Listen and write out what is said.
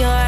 your